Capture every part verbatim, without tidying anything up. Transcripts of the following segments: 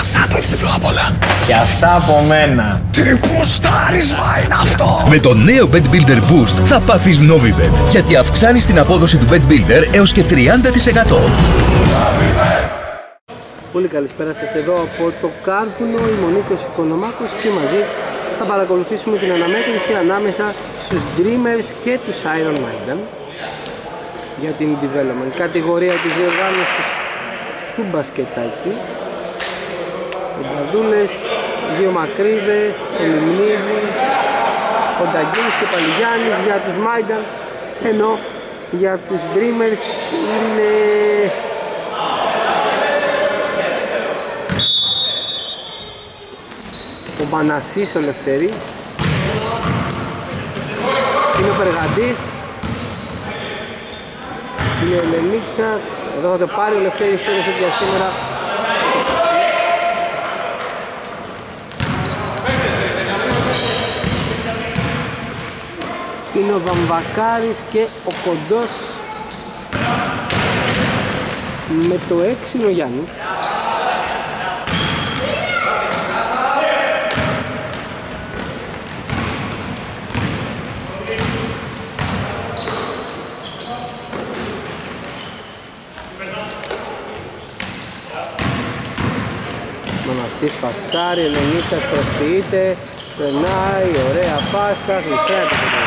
ένα σάντουιτς διπλό απ' όλα. Και αυτά από μένα. Τι πουστάρισμα είναι αυτό! Με το νέο Bed Builder Boost θα πάθεις NoviBet, γιατί αυξάνεις την απόδοση του Bed Builder έως και τριάντα τοις εκατό. Πολύ καλησπέρα σας, εδώ από το Κάρβουνο, είμαι ο Νίκος Οικονομάκος και μαζί θα παρακολουθήσουμε την αναμέτρηση ανάμεσα στους Dreamers και τους Iron Maiden για την development κατηγορία της διοργάνωσης του μπασκετάκι. Πονταδούλες, δύο μακρύδες, ο Λιμνίδης, ο Νταγκίνης και ο Παλιγιάννης για τους Maiden, ενώ για τους Dreamers είναι... ο Πανασής ο Λευτέρης, είναι ο Περγαντής, είναι ο Ελενίτσας, εδώ θα το πάρει ο Λευτέρης, πέρασε για σήμερα. Είναι ο Βαμβακάρης και ο Κοντός, με το έξι είναι ο Γιάννης. Μανασής πασάρει, Ελενίτσας προσποιείται, περνάει, ωραία πάσα, γλυφαία τα παιδιά.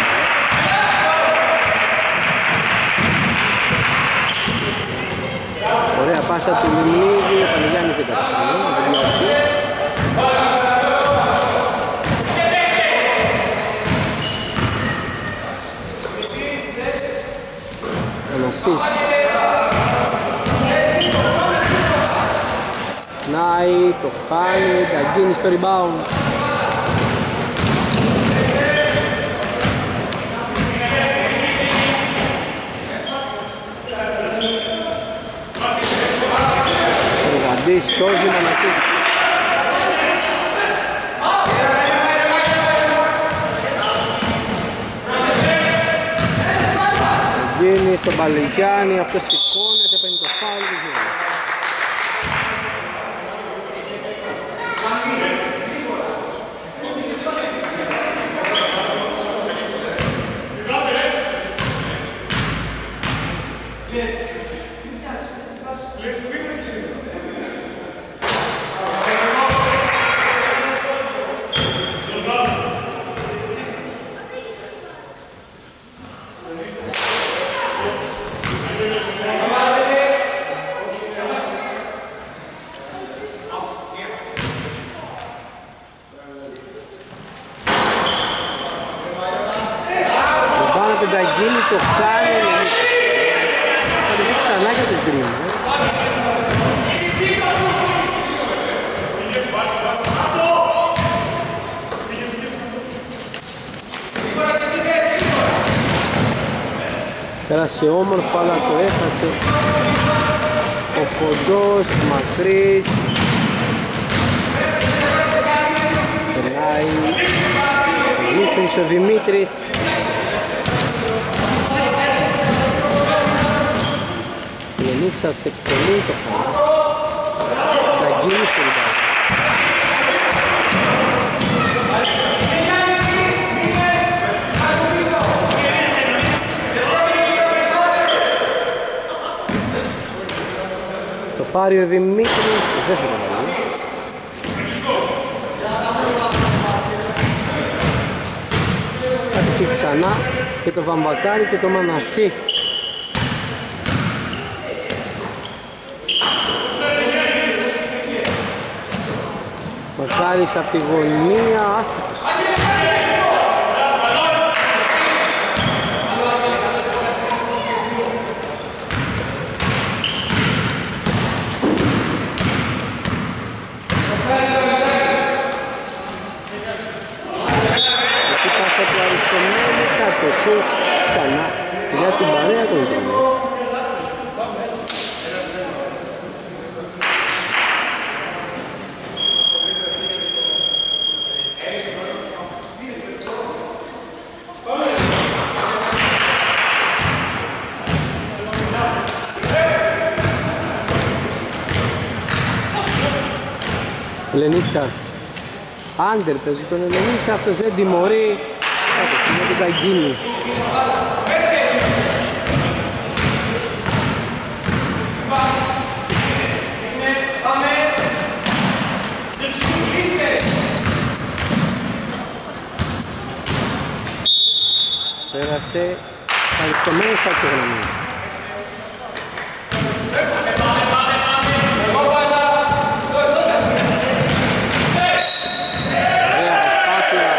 Ωραία πάσα του Λιμνίδη, ο Πανηγιάννης δεν καταφέρει, να την πιάσει. Μανασής. Νάει, το χάνει, Νταγκίνη στο rebound. Ριγαντής, σώζει, Μανασής. Νταγκίνη στον Παλιγιάννη, αυτός σηκώνεται, παίρνει το φάουλ. Το χάρι θα το δει ξανά για τους Dreamers. Πέρασε όμορφα αλλά το έχασε ο Κοντός, μακρύς. Περνάει ο Δημήτρης, ο Δημήτρης. Νίτσας εκτελεί το χώρο. Θα γίνει στο λιγάκι. Το πάρει ο Δημήτρης, δεν θα το βάλει. Κάτσε ξανά και το Βαμβακάρι και το Μανασί. Μακάρις από τη γωνία, άστοχος. Εκεί πάσα του αριστομένου, κατοχή ξανά για την παρέα των Dreamers. Λενίτσας. Άντερ παίζει τον Λενίτσα, αυτός δεν τιμωρεί. Δεν θα γίνει. Πέρασε αριστομένος πάτησε γραμμή. Ωραία προσπάθεια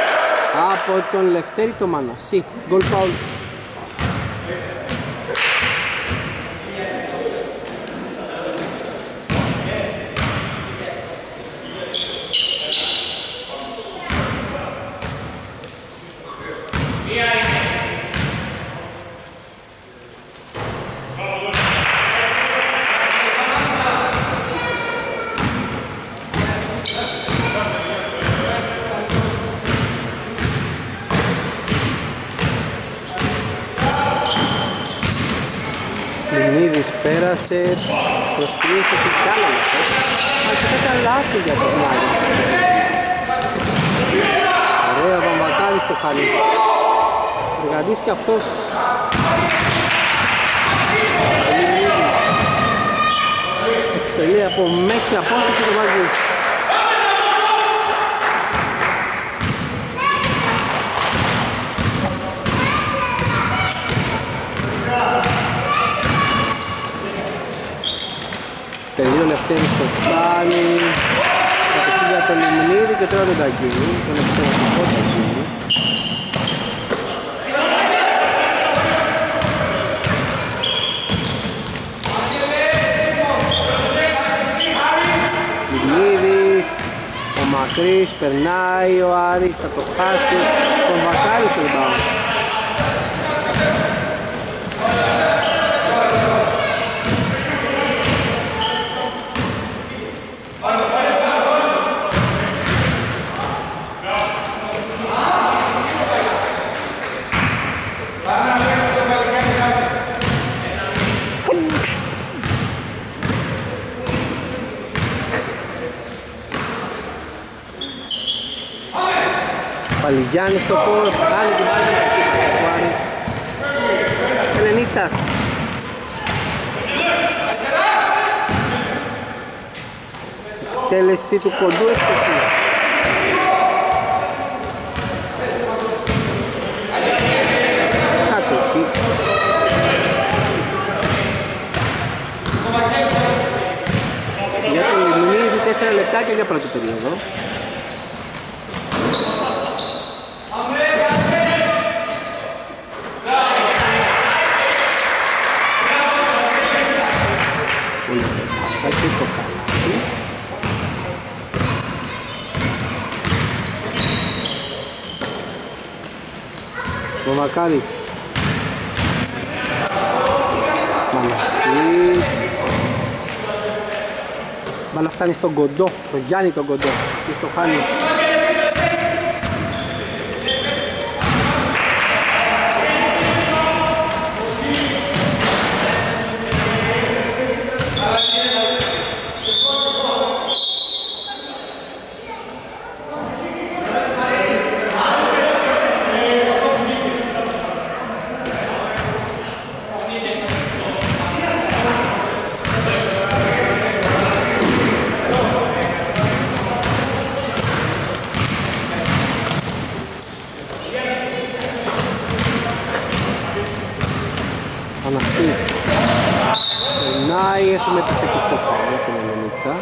από τον Λευτέρη το Μανασί. Γκολ φάουλ. Πέρασε, προσκρίνησε την κάλαμα. Αρκετά λάθη για τον Μάγιος. Ωραία βαμβακάρι στο χαλί. Εργαντής και αυτός. Εκτελεί από μέση απόσταση το Μάγιο. Τελείω Λευτέρη στο πάλι. Κατοχή για τον Λιμνίδη και τώρα τον Ταγκίνη. Τον εξαιρετικό Ταγκίνη. Λιμνίδης, ο Μακρύς, περνάει ο Άρης, θα το χάσει. Τον Βακάρη στον Ταγκίνη. Γιάννη στο πόρος, άλλη και πάλι ο Άρης. Ελενίτσας. Τέλεση του κοντού ευτυχή. Κατοχή. Για τον Λιμνίδη τέσσερα λεπτάκια για πρώτη περίοδο. Μακάρις Μανασής. Μπάλα φτάνει στον κοντό, το Γιάννη τον κοντό και στο χάνει. Έχουμε επιθετικό φάουλ τον Ελενίτσα.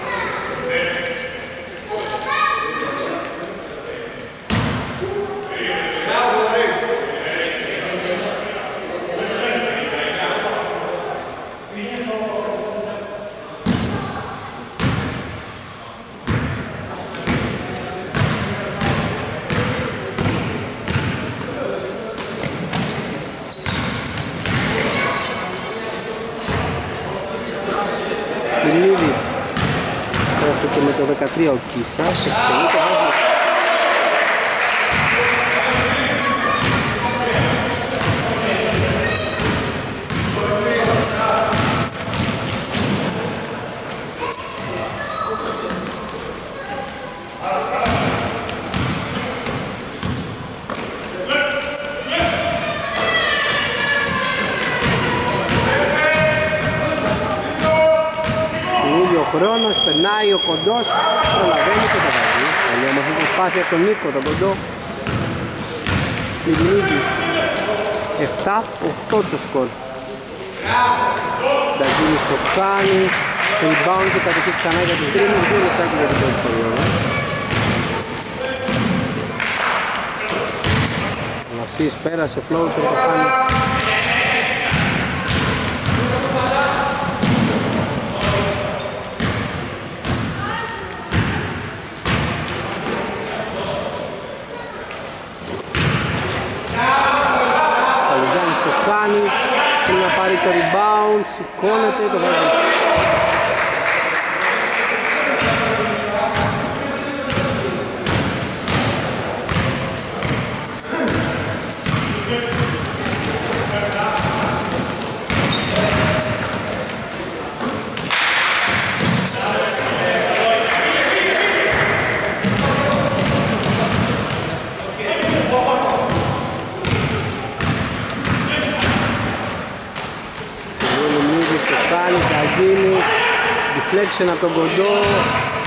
δεκατρία ο Κίσας, εκτελεί το βάζει. ο χρόνος, περνάει ο κοντός, προλαβαίνει και τα βάζει. Πολύ όμορφη προσπάθεια από τον Νίκο, τον κοντό. Μιλίδης, επτά οκτώ το σκορ. Νταζίνη στο κάνει, το rebound και κατοικεί ξανά για τους Dreamers, δύο λεπτάκια για την πρώτη περίοδο. Ο Βασίς πέρασε, floater το κάνει. Θέλει να πάρει το rebound, σηκώνεται, το βάζει. Deflection από τον κοντό,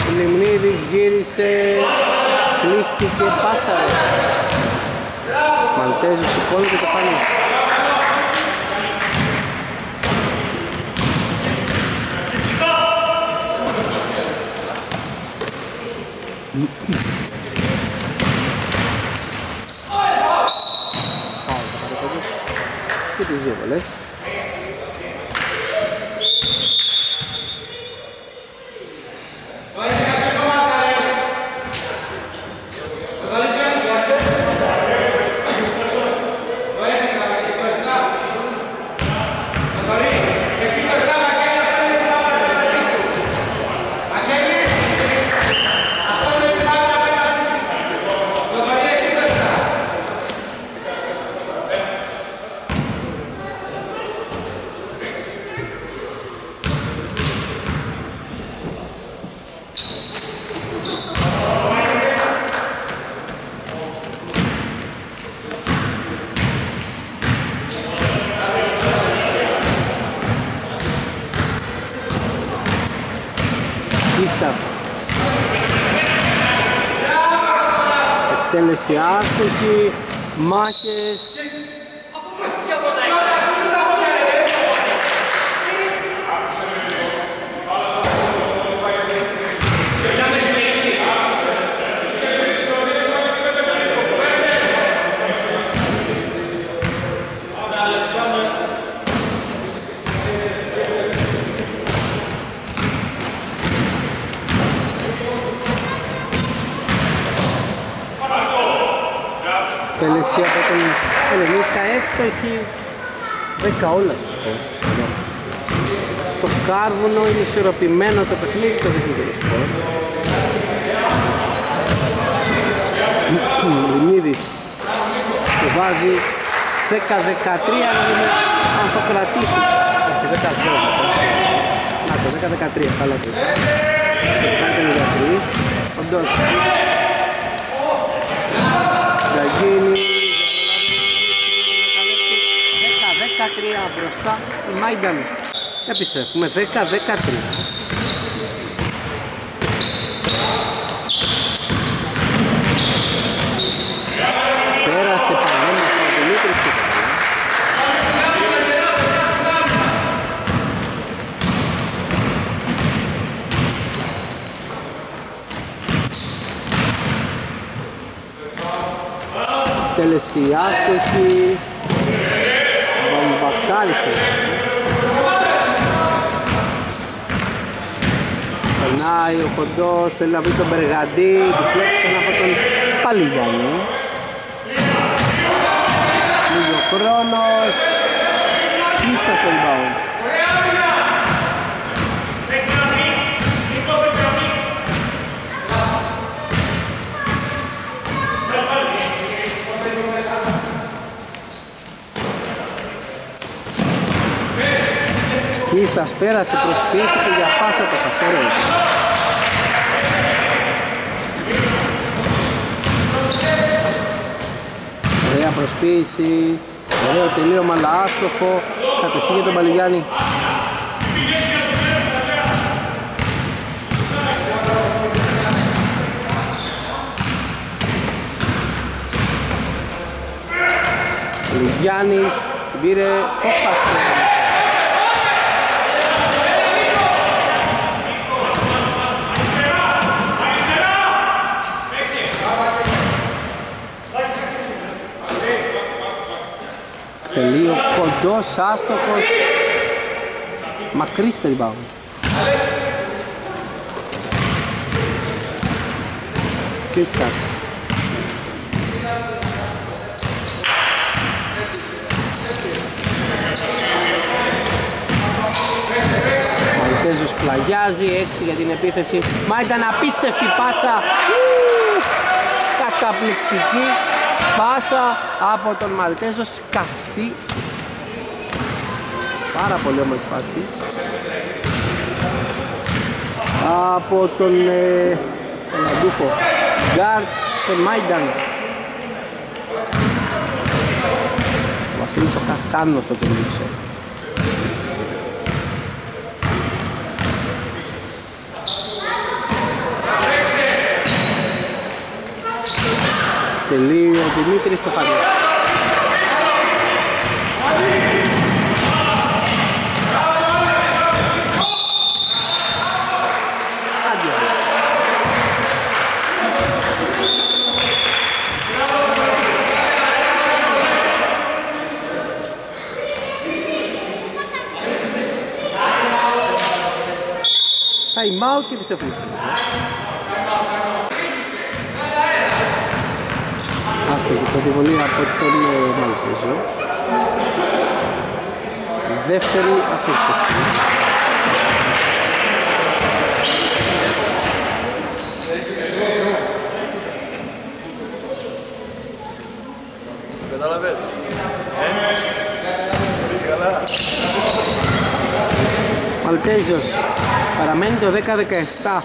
ο Λιμνίδης γύρισε, κλείστηκε, πάσα. Μαλτέζου σηκώνει και το πάνει. Και τις δύο βολές. Εκτέλεση άστοχη, μάχες. Τελεσία από τον Ελενίτσα, εύστοχη, δέκα όλα το σκορ. Στο κάρβουνο είναι ισορροπημένο το παιχνίδι, το δείχνει το σκορ. Λιμνίδης το βάζει δέκα δεκατρία, αλλά είναι αν θα κρατήσει. Όχι, δέκα δεκατρία. Να το δέκα δεκατρία, καλά το είπα. δεκατρία, οντός. Γκαγίνη, δέκα δεκατρία μπροστά, η Μάιντεν. Επιστρέφουμε, δέκα δεκατρία. Πέρασε πανέμορφα ο Δημήτρης και τέλεση άστοχη, μπαμπακάριστε. Περνάει ο κοντός, θέλει να βρει τον Μπεργαντή, deflection από τον Παλιγιάννη. Λίγο χρόνος, ίσα στο rebound. Σας πέρασε, προσποιήθηκε για πάσα το καθένα. Ωραία προσποίηση, ωραίο τελείωμα, αλλά άστοχο, κατοχή για τον Παλιγιάννη. Γιάννης την πήρε Κώστας. Τελείο, κοντός, άστοχος, μακρύς το rebound. Κρίστας. Μαλτέζος πλαγιάζει, έξι για την επίθεση. Μα ήταν απίστευτη πάσα, καταπληκτική. Πάσα από τον Μαλτέζο, σκαστή. Πάρα πολύ όμορφη φάση. Από τον ε, Αντούχο Γκάρτ, τον Μάινταν. Ο Βασίλης ο Κατσάνος το τελείωσε. Τελεί ο Δημήτρης στο χαμηλό. Time out και επιστρέφουμε. Πρωτοβολία από τον Μαλτέζο. Δεύτερη ασύσταση. Καταλαβαίνετε. Μαλτέζος παραμένει το δέκα δεκαεπτά.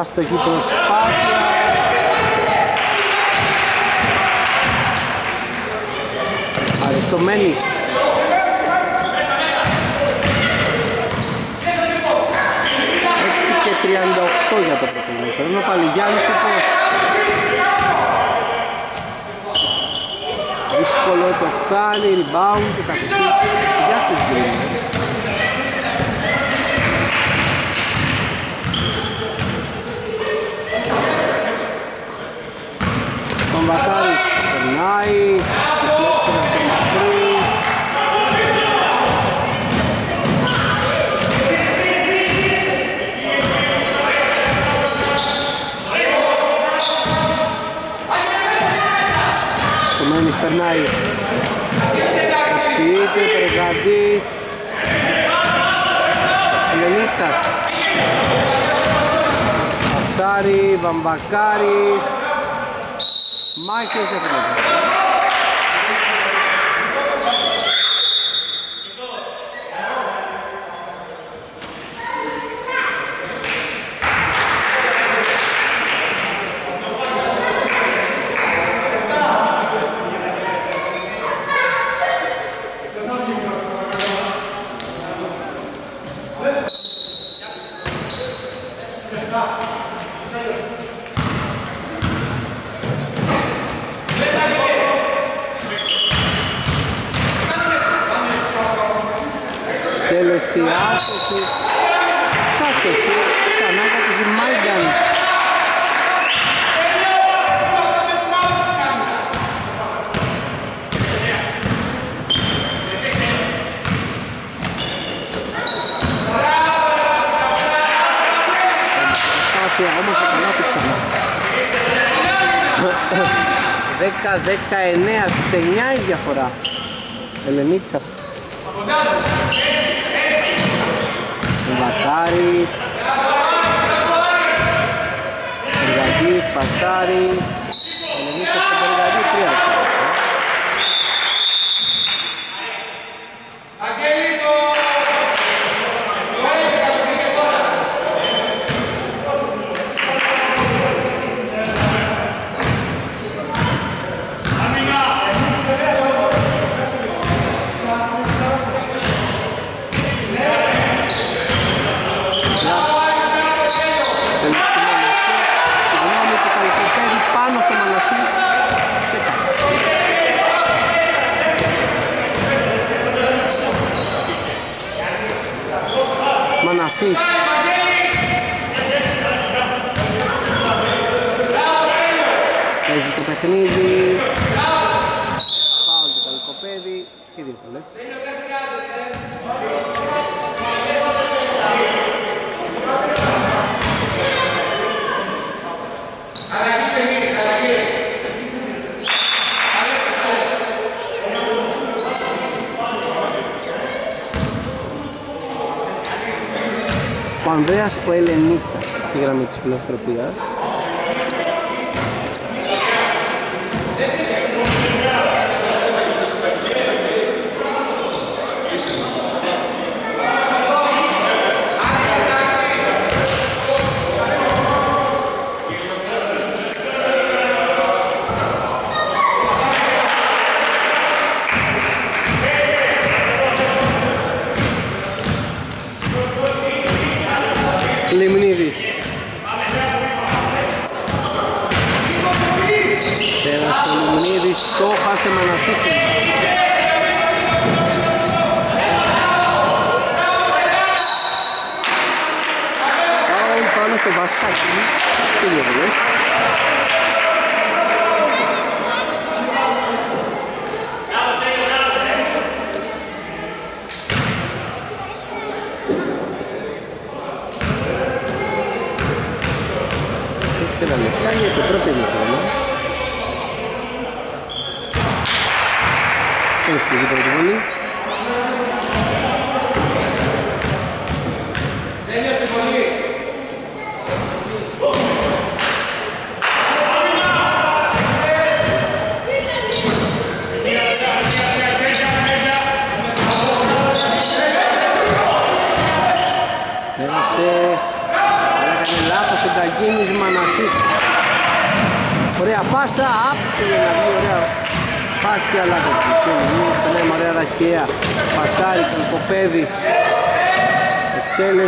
Άστοχη προσπάθεια. Αριστομένης. έξι και τριάντα οκτώ για το παιχνίδι. Παίρνω πάλι Γιάννη στο φως. Δύσκολο το φτάνει, rebound και καθιστή για τους Dreamers. Ο Μπακάρης περνάει, συλλέξει ένα το μακρύ. Ο Μένης περνάει, σπίτι, περιγαντής, Λενίτσας, Ασάρι, Βαμπακάρης. Μάχες από τον άστοχη, κάτοχη, ξανά για τους Μάινταν. Προσπάθεια όμως θα καλά του ξανά. δέκα δεκαεννέα στις εννέα η διαφορά. Ελενίτσας. Βακάρης, Περιγαντής, Πασάρη, Ελενίτσας στον Περιγαντή, τρία δευτερόλεπτα. Μανασής. Παίζει το παιχνίδι. Φάουλ του Καλκοπέδη. Και δύο πολλές. Ο Ανδρέας ο Ελενίτσας στη γραμμή της φιλοθροπίας.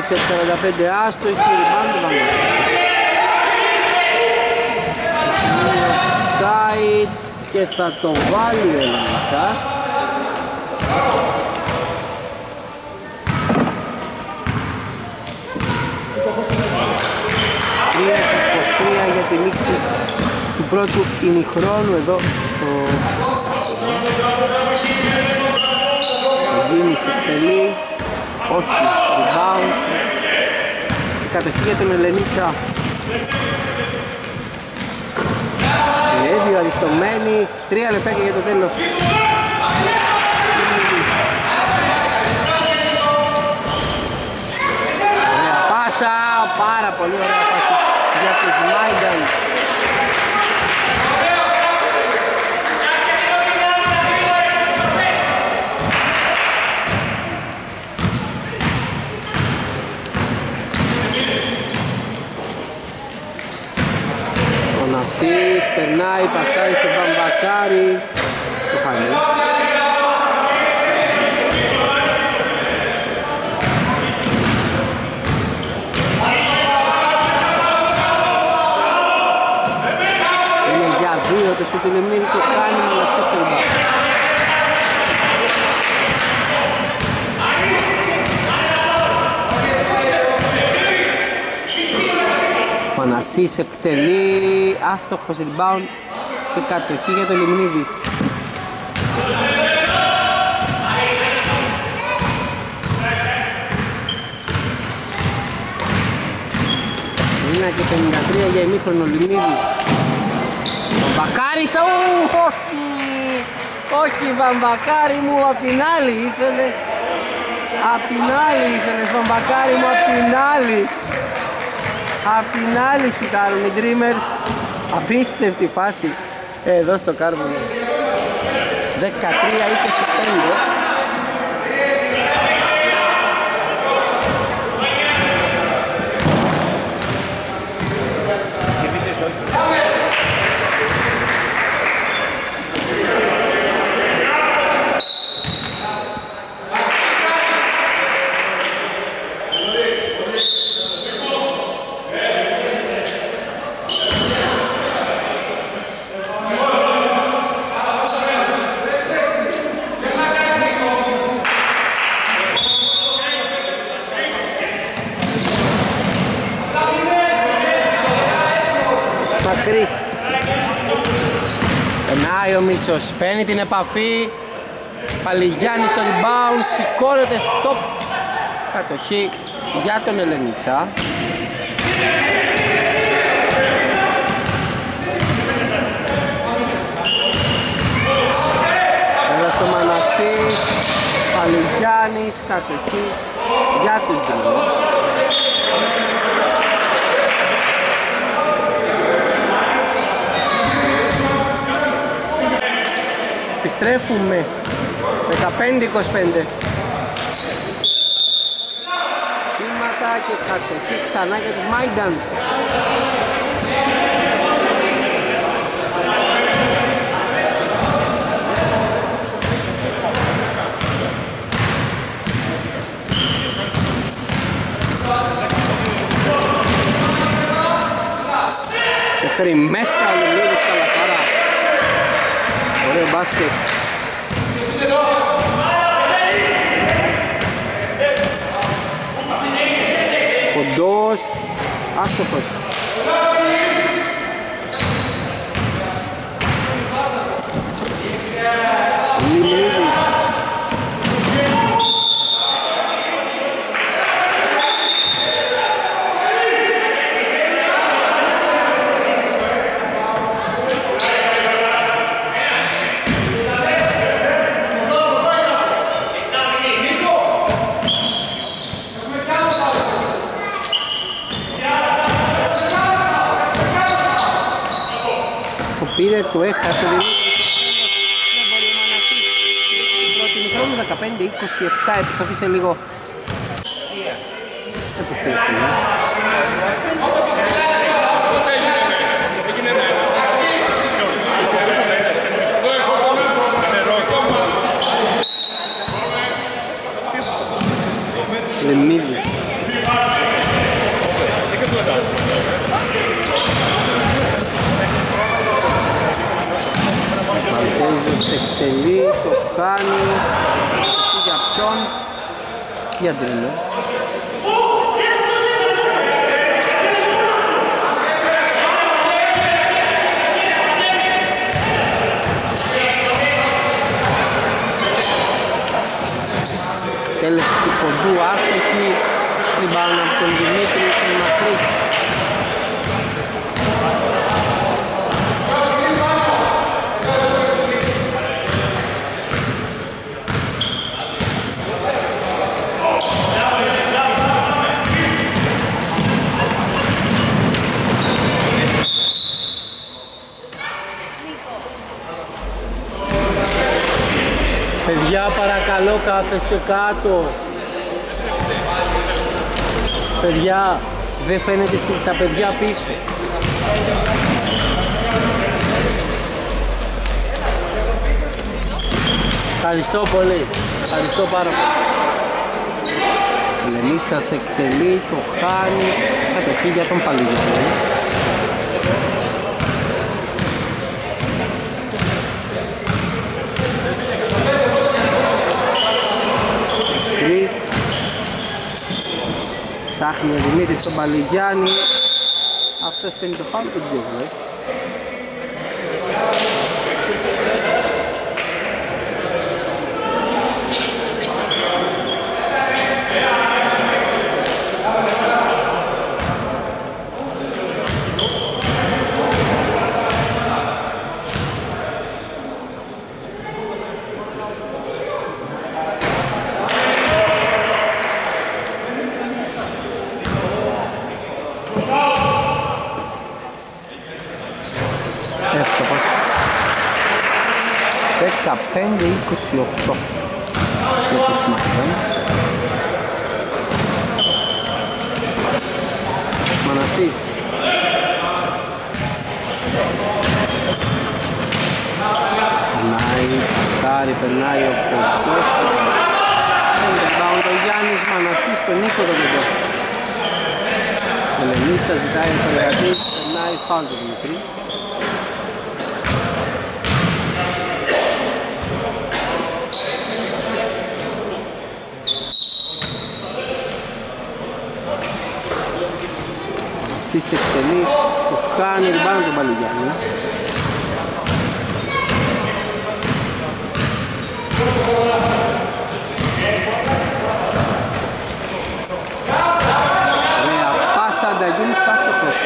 Σε σαράντα πέντε άστο, έχει ριμπάντ, offside και θα το βάλει ο Ελενίτσας. τρία είκοσι τρία για τη λήξη του πρώτου ημιχρόνου εδώ στο Γκίνης εκτελεί. Όχι, rebound. Κατοχή για τον Ελενίτσα. Λέβει ο Αριστομένης. Τρία λεπτάκια για το τέλος. Ωραία πάσα, πάρα πολύ ωραία πάσα για τους Μάιντεν. Ασίς, περνάει, πασάρει στον Βαμβακάρη. Το χάνει. Είναι για δύο, το σκουτιλεμνίδι το κάνει, αλλά ασίς τον Βαμβακάρη. Πανασής εκτελεί, άστοχος rebound και κατοχή για το Λιμνίδη. ένα και πενήντα τρία για ημίχρονο Λιμνίδης. Βαμβακάρης, όχι, όχι Βαμβακάρη μου, απ' την άλλη ήθελες, απ' την άλλη ήθελες Βαμβακάρη μου, απ' την άλλη. Απ' την άλλη σου κάνουν οι Dreamers. Απίστευτη φάση εδώ στο Κάρβονο. δεκατρία είκοσι πέντε. μακρύς. Περνάει ο Μίτσος, παίρνει την επαφή. Παλιγιάννη στον rebound, σηκώνεται στο κατοχή για τον Ελενίτσα. Ένας ο Μανασής, Παλιγιάννης, κατοχή για τους Dreamers. Επιστρέφουμε δεκαπέντε είκοσι πέντε. Κύματα και κατοχή ξανά για τους Μάινταν. Και φέρει μέσα ο Λουλίδης Καλαθαρά. Ωραίο μπάσκετ. Κοντός, άστοχος. Λιμνίδης. Πήρε, το έχασε, δεν μπορεί να αναφεί πρώτη μικρόνου, δεκαπέντε είκοσι επτά, επιστροφήσε λίγο. Επιστρέφουμε. Λεμνίδη. Μαλτέζος εκτελεί, το κάνει, για ποιον, για Dreamers. Τέλος του κοντού, άστοχη, ριμπάουν από τον Δημήτρη, τον Μακρύ. Παιδιά, παρακαλώ, κάθεστε κάτω. Παιδιά, δεν φαίνεται τα παιδιά πίσω. Ευχαριστώ πολύ. Ευχαριστώ πάρα πολύ. Λενίτσας εκτελεί, το χάνει. Κατοχή για τον Παλιγιάννη. Ψάχνει ο Δημήτρης στον Παλιγιάννη. Αυτός παίρνει το φάουλ και τις δύο βολές. δεκαπέντε είκοσι οκτώ για τους Μαχτάνς. Μανασής. Περνάει, χάρη, περνάει ο Κοντός. Rebound ο Γιάννης, Μανασής στον Νίκο τον Κοντό. Ελενίτσα ζητάει τον Λεγατής, περνάει φάουλ του Δημητρή. Εκτελεί Του χάνει ριμπάνω τον Παλιγιάννη. Ωραία πάσα ανταγγείλης άστοχος.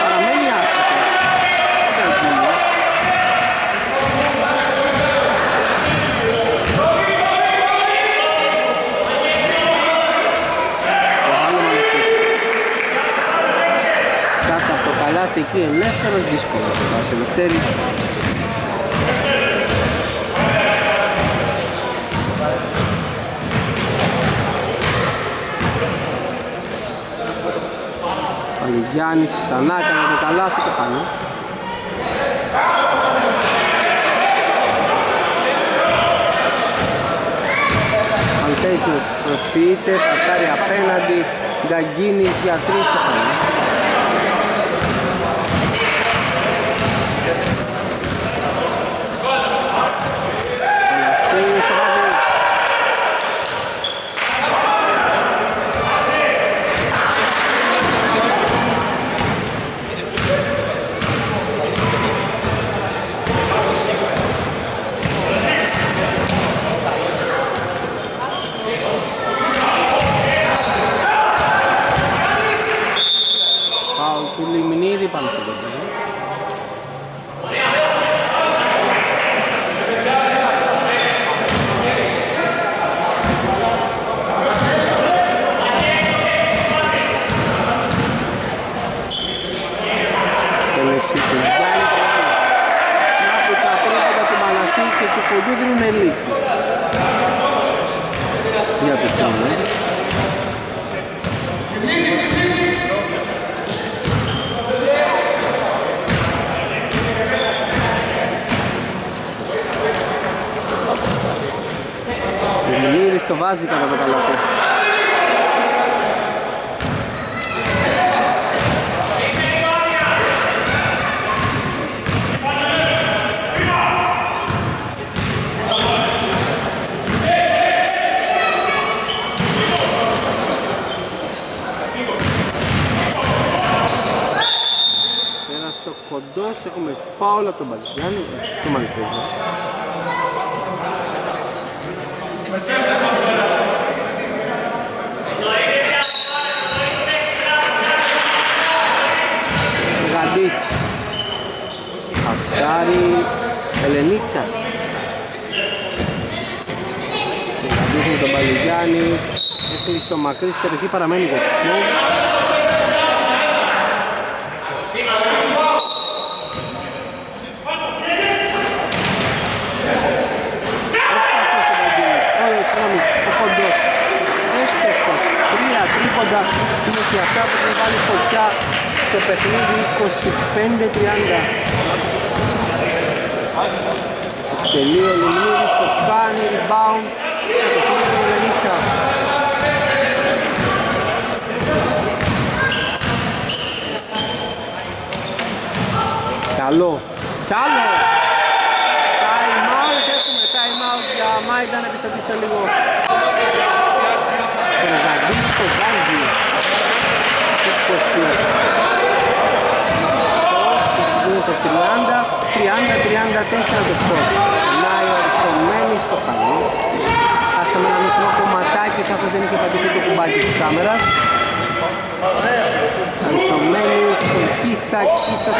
Παραμένει άστοχος. Ανταγγείλης. Το άλλο μάλιστα. Κάτω από το καλάθι εκεί ελεύθερος δύσκολο. Βάζει ελευθέρη. Γιάννης ξανά έκανε το καλάθι, το χάνει. Αντέσιος προσποιείται, πασάρει απέναντι, Νταγκίνης για τρεις, το χάνει. Βάζει κατά το καλάθι. Σε ένα σοκ κοντός έχουμε φάουλ από τον Μπαλτζιάννη. Το Μαλτέζος. Πασάρι Ελενίτσας. Αντίζουμε τον Παλιγιάννη. Έκλεισε ο μακρύς και εκεί παραμένει γοτισμό. Τρίποντα είναι και αυτά που έχουν βάλει φωτιά στο παιχνίδι είκοσι πέντε τριάντα. Εκτελεί ο Λιμνίδης, το κάνει, rebound και το φύγει του Μελίτσα. Καλό, καλό! Time out, έχουμε time out για Μάιντα να επιστρέψει λίγο. Περβαδής το βάζει είκοσι τριάντα τριάντα τριάντα τέσσερα το σκορ. Λάει οριστομένη στο χαλί. Χάσαμε ένα μικρό κομματάκι καθώς δεν είχε πατηθεί το κουμπάκι της κάμερας. Οριστομένη στον Κίσα, Κίσα.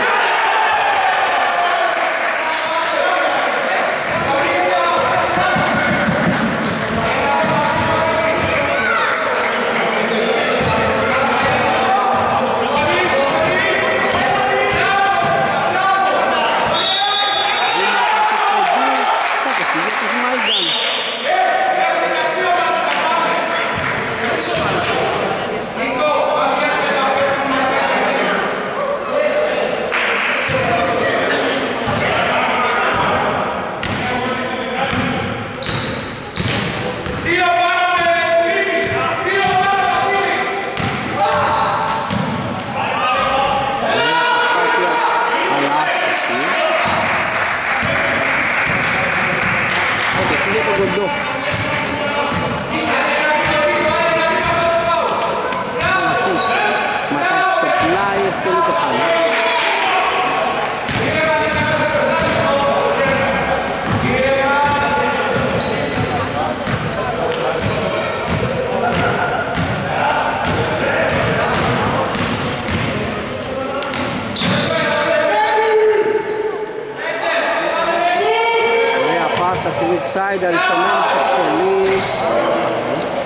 offside, αριστομένος εκτελεί.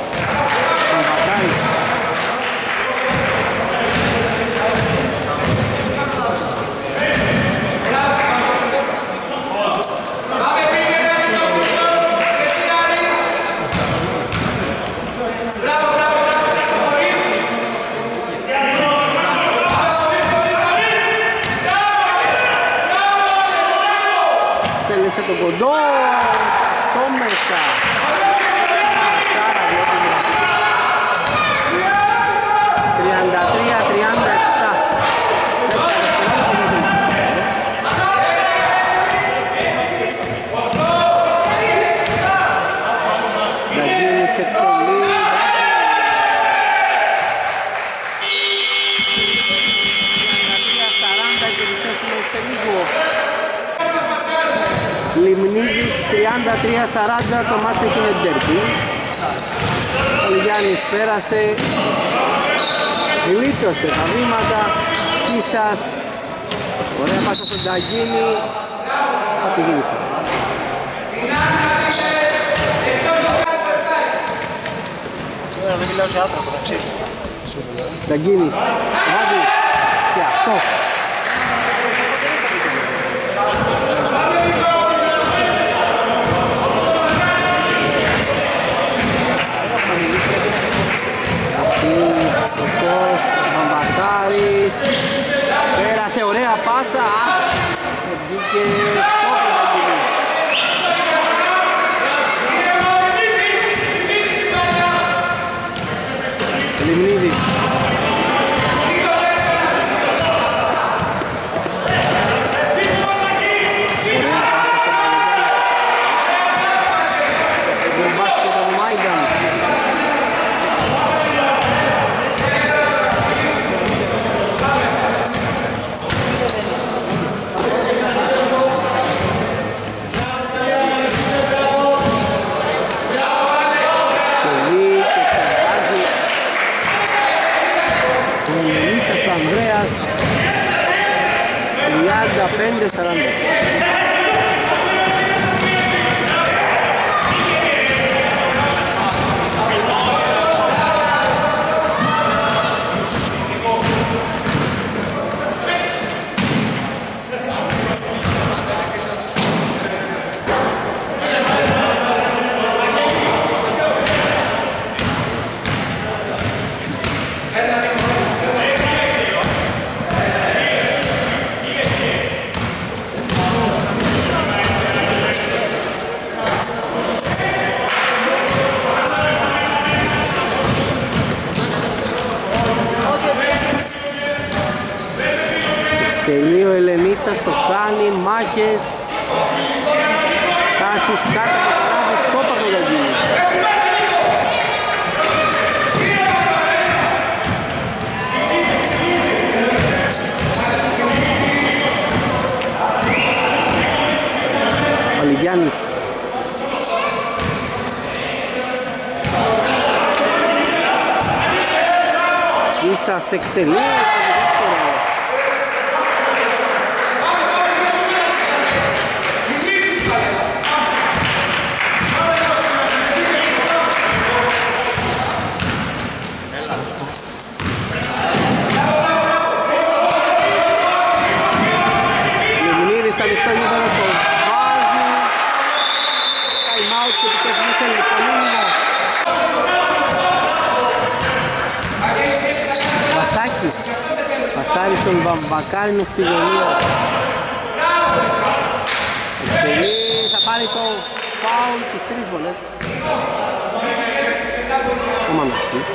Παπακάρης. Τέλεισε το κοντό. Το μέσα. Κατσάρα βλέπουμε. τριάντα τρία τριάντα. τριάντα τρία σαράντα, το μάτσο έχει είναι ντέρμπι. Ο Λιγιάννης πέρασε, γλίτωσε τα βήματα. Κίσας, ωραία πάσα στον Ταγκίνη, θα τη γίνει φορά. Δεν μιλάω σε άνθρωπο, να ξέρεις. Ταγκίνης, βάζει και αυτό. Κωστός, Βαμπακάρης, πέρασε ωραία πάσα, βγήκε στόχο να γίνει. Λιμνίδης. Ωραία πάσα στον Παλαιγάνη. Το μπάσκετ από Μάινταν. Πέντε σαράντα. Στο χάνει, μάχες, χάσεις κάτω από το βράδυ, στόπα το γαζίνι. Ο Λιγιάννης. Ίσας εκτελεί. Πασάρι στον Βαμπακάρι με στη γωνία. Εκτελεί, θα πάρει το φάουλ τις τρεις βολές. Ο Μανασής.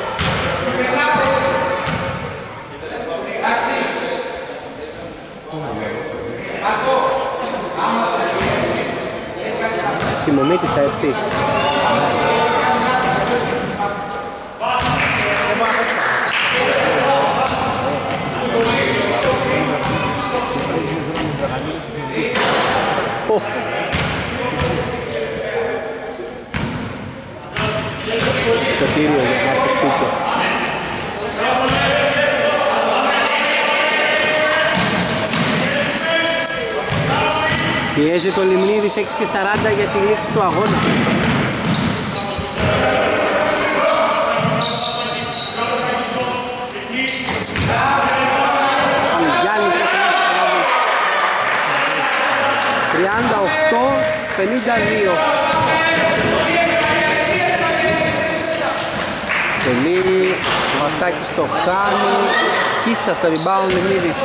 Σιμωμίτης θα έρθει. Σωτήριο για να σας πείτε. Πιέζει Παίζει το Λιμνίδης έξι και σαράντα για τη λήξη του αγώνα. Γιάννης τριάντα οκτώ πενήντα δύο. Τελείρι, Βασάκης στο χάνι, Κίσσα στο rebound, Λιμνίδης.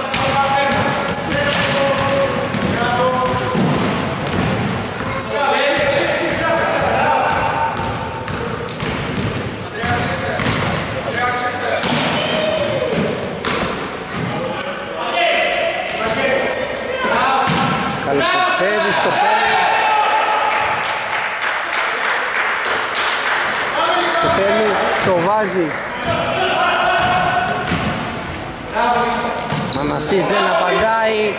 Μαμασής δεν απαντάει.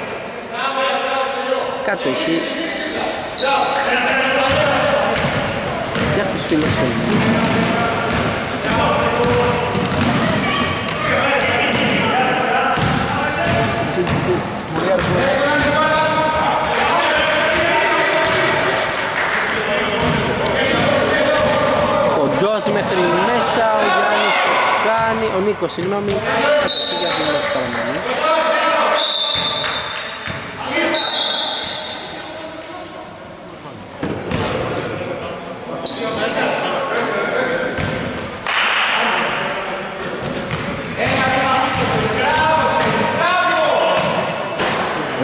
Κάτω εκεί για τους φιλοξενούς. Κοντός μέχρι μέσα ο Γιάννης το κάνει, ο Νίκος συγγνώμη, για την μας παραμένει.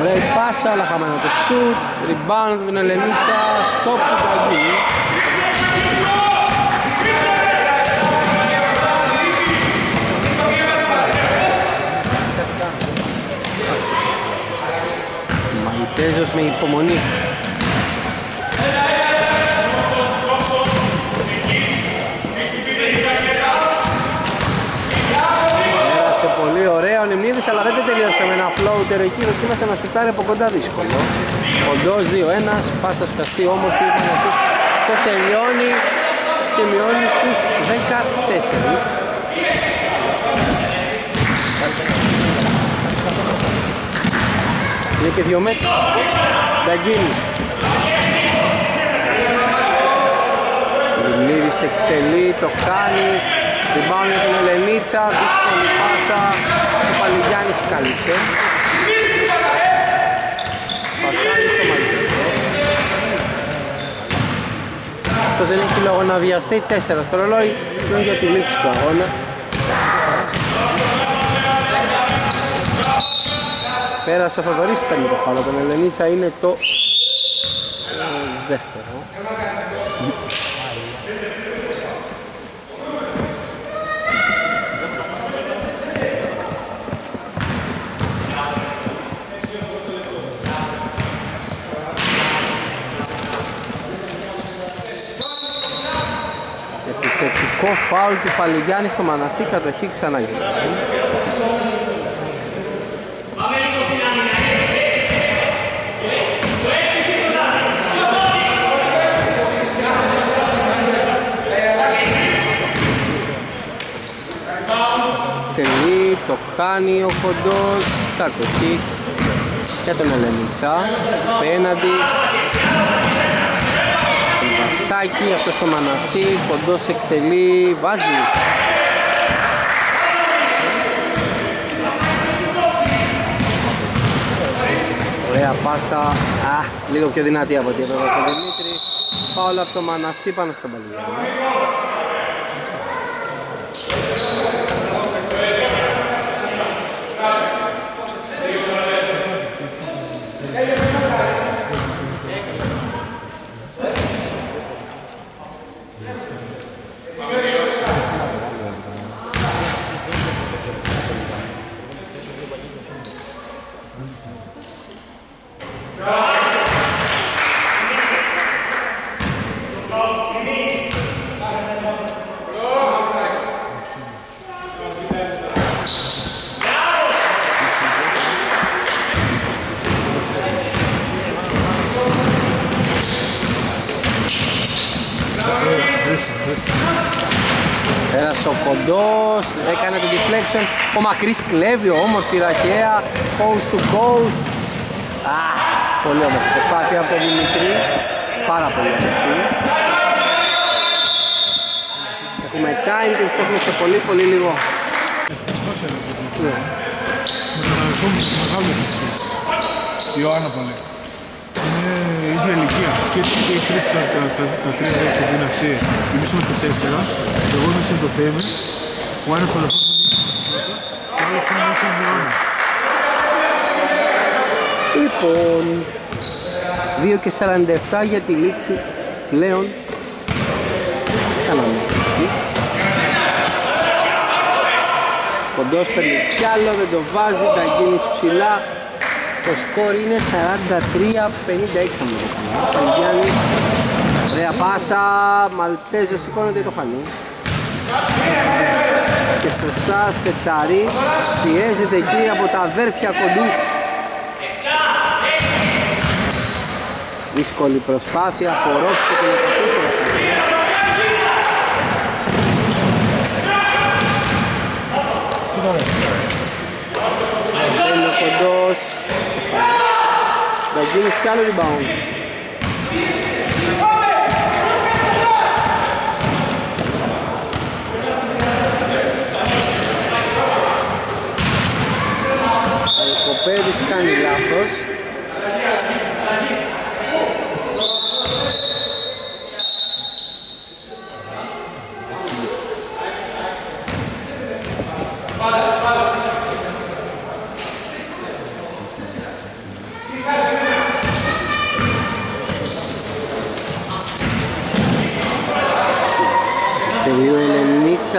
Ωραία η πάσα, αλλά χαμένα το σουτ, rebound την Ελενίτσα, stop του Καγκίνη. Μαγιτέζος με υπομονή. Αλλά δεν τελείωσε με ένα φλόουτερ εκεί, δοκίμασε να σουτάρει από κοντά δύσκολο. Κοντός δύο ένα, πάσα σκαστή όμορφη, το τελειώνει και μειώνει στους δεκατέσσερα. Είναι και δύο μέτρα, Νταγκίνης. Λιμνίδης εκτελεί, το κάνει. Την πάω για την Ελενίτσα, δύσκολη πάσα, ο Παλιγιάννης κάλυψε. Πασάρι στο μαγικό. Αυτός δεν έχει λόγο να βιαστεί, τέσσερα στο ρολόι, είναι για τη λήξη του αγώνα. Πέρασε ο Θοδωρής, παίρνει το φάουλ, τον Ελενίτσα είναι το δεύτερο. Κο φάουλ του Παλιγιάννη στο Μανασί, κατοχή ξανά γίνεται. Τελεί, το χάνει ο Κοντός, κατοχή για τον Ελενιτσά, απέναντι. Σάκη, αυτό στο Μανασί, Κοντός εκτελεί, βάζει. Ωραία πάσα, α, λίγο πιο δυνατή από την Ευρώπη, ο Δημήτρης. Πάω από το Μανασί πάνω στον Παλιγιάννη. Πέρασε ο Κοντός, έκανε το deflection, ο Μακρύς κλέβει, όμορφη ρακέα, coast to coast. Πολύ όμορφη προσπάθεια από τον Δημήτρη. Πάρα πολύ όμορφη. Έχουμε time και έχουμε σε πολύ πολύ λίγο. Με τον αδελφό μου στο μεγάλο προσφύσεις, Ιωάννα Παλέ. Είναι η ίδια ηλικία και οι τρεις τα τρία αδελφοί που είναι αυτοί. Εμείς είμαστε τέσσερα, εγώ είμαι στο Θέμη, ο ένας αδελφός μου είναι στο Θέμη και ο Ιωάννα. Λοιπόν, δύο και σαράντα επτά για τη λήξη πλέον της αναμέτρησης. Κοντός παίρνει κι άλλο, δεν το βάζει, τα γίνει ψηλά. Το σκορ είναι σαράντα τρία πενήντα έξι. Παγιάννης, ωραία πάσα, Μαλτέζο σηκώνεται το χανί. Και σωστά σε ταρί, πιέζεται εκεί από τα αδέρφια κοντού. Δύσκολη προσπάθεια, απορρόφησε και να είναι ο κοντός. Θα γίνεις κι άλλο rebound. Ο Κοπέδης κάνει λάθος.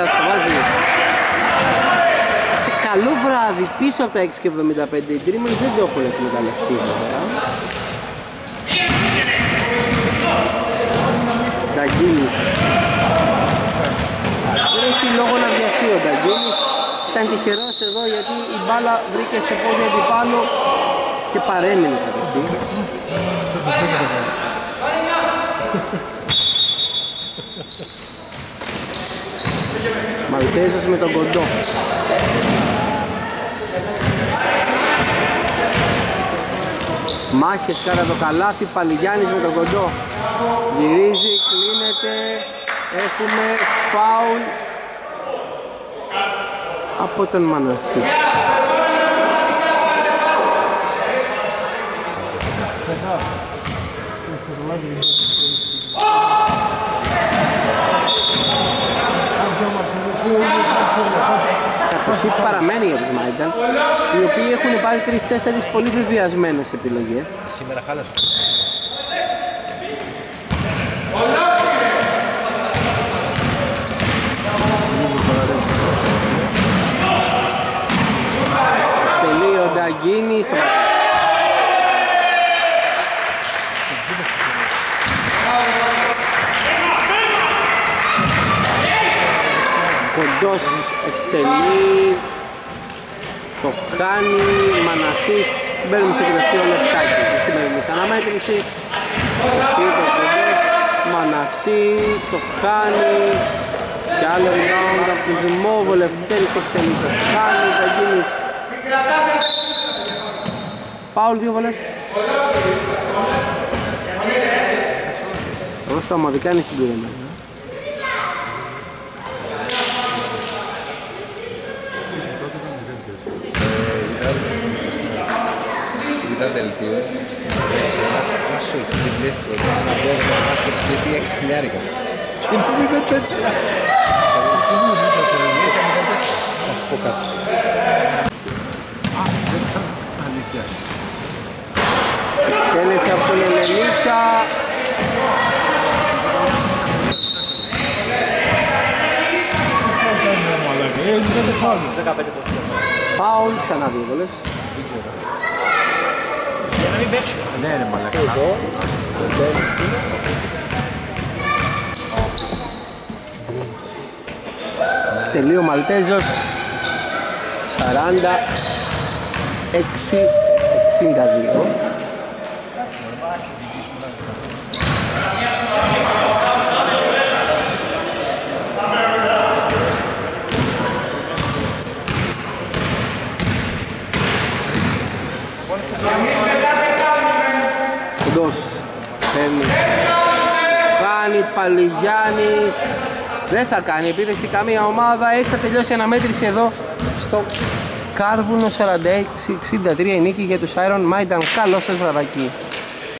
Σας βάζει σε καλό βράδυ πίσω από τα έξι και εβδομήντα πέντε. Οι Dreamers δεν το έχουν εκμεταλλευτεί. Νταγκίνης δεν έχει λόγο να βιαστεί ο Νταγκίνης. Ήταν τυχερός εδώ γιατί η μπάλα βρήκε σε πόδια του πάνω και παρέμεινε κατευθείαν. Μαλτέζος με τον κοντό. Μάχες κάρα το καλάθι, Παλιγιάννης με τον κοντό. Γυρίζει, κλείνεται, έχουμε φάουλ από τον Μανασί. Καθώς ήφη παραμένει για τους Maiden, οι οποίοι έχουν πάρει τρεις τέσσερις πολύ βεβαιασμένες επιλογές. Σήμερα χάλασε. Τελεί ο Νταγκίνη στο μάτι. Κοντός εκτελεί, το χάνει, Μανασής, μπαίνουμε στο τελευταίο λεπτάκι της σημερινής αναμέτρησης. Σωστήρει ο Κοντός, Μανασής, το χάνει και άλλο round από το Ζουμόβο, Λευτέρης εκτελεί, το χάνει, θα γίνεις. Φάουλ, δύο βολές. Εγώ στα ομαδικά είναι συμπληρωμένα. Ένα δελτίο, ένας άσο χιλιεύτρος, ένα δέλτιο, ένα φερσίδι, έξι χιλιάρικα. Και είναι μηδέν τέσσερα. Έτσι είναι μηδέν τέσσερα. Θα σου πω κάτι. Α, δεν θα αλήθεια. Τέλεσε από τον Ελενίτσα. Φάουλ, ξανά δύο βολές. Δεν ξέρω. Ναι ρε μαλακά. Εδώ, τελείω ο Μαλτέζος. σαράντα έξι εξήντα δύο. Thank you. εντός. Παίρνει. Χάνει Παλουγιάννης. Δεν θα κάνει επίθεση καμία ομάδα. Έτσι θα τελειώσει η αναμέτρηση εδώ στο Κάρβουνο σαράντα έξι εξήντα τρία. Η νίκη για τους Iron Maiden. Καλό σας βραδάκι.